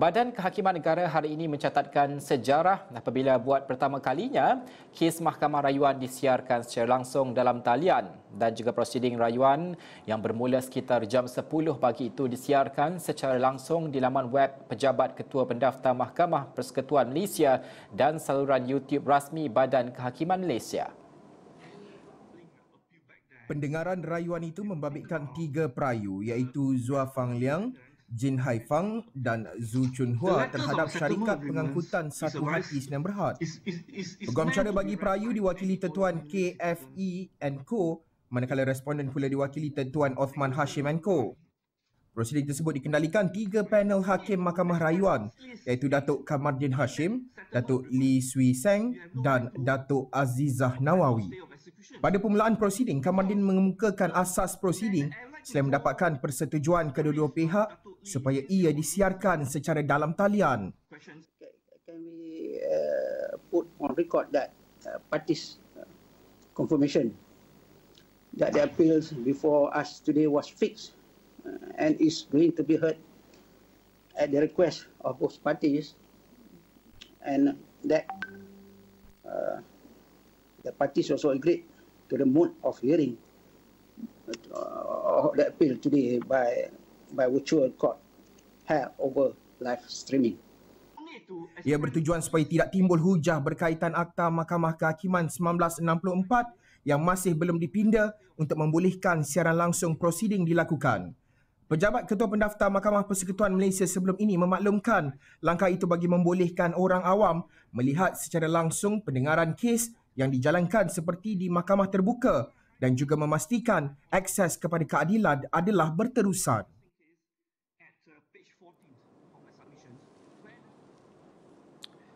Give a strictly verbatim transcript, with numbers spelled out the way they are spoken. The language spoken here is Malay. Badan Kehakiman Negara hari ini mencatatkan sejarah apabila buat pertama kalinya kes mahkamah rayuan disiarkan secara langsung dalam talian, dan juga prosiding rayuan yang bermula sekitar jam sepuluh pagi itu disiarkan secara langsung di laman web Pejabat Ketua Pendaftar Mahkamah Persekutuan Malaysia dan saluran YouTube rasmi Badan Kehakiman Malaysia. Pendengaran rayuan itu membabitkan tiga perayu iaitu Zua Fang Liang, Jin Haifang dan Zhu Chunhua terhadap syarikat pengangkutan Satu Hati Senyam Berhad. Peguamcara bagi perayu diwakili Tetuan K F E and Co, manakala responden pula diwakili Tetuan Othman Hashim and Co. Prosiding tersebut dikendalikan tiga panel hakim mahkamah rayuan iaitu Datuk Kamardin Hashim, Datuk Lee Sui Seng dan Datuk Azizah Nawawi. Pada permulaan prosiding, Kamardin mengemukakan asas prosiding selain mendapatkan persetujuan kedua-dua pihak supaya ia disiarkan secara dalam talian. Can we uh, put on record that uh, parties uh, confirmation that the appeals before us today was fixed uh, and is going to be heard at the request of both parties, and that uh, the parties also agreed to the mode of hearing of the appeal today by by virtual court held over live streaming. Ia bertujuan supaya tidak timbul hujah berkaitan Akta Mahkamah Kehakiman seribu sembilan ratus enam puluh empat yang masih belum dipinda untuk membolehkan siaran langsung prosiding dilakukan. Pejabat Ketua Pendaftar Mahkamah Persekutuan Malaysia sebelum ini memaklumkan langkah itu bagi membolehkan orang awam melihat secara langsung pendengaran kes yang dijalankan seperti di mahkamah terbuka dan juga memastikan akses kepada keadilan adalah berterusan.